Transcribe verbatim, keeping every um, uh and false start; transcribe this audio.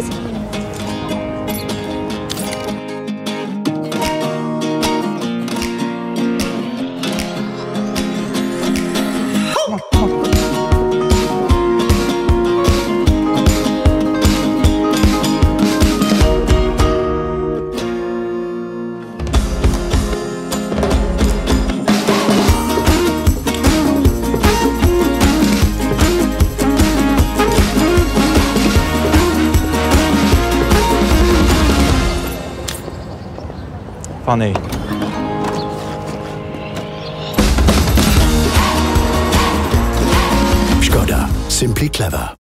please. Funny. Škoda. Simply clever.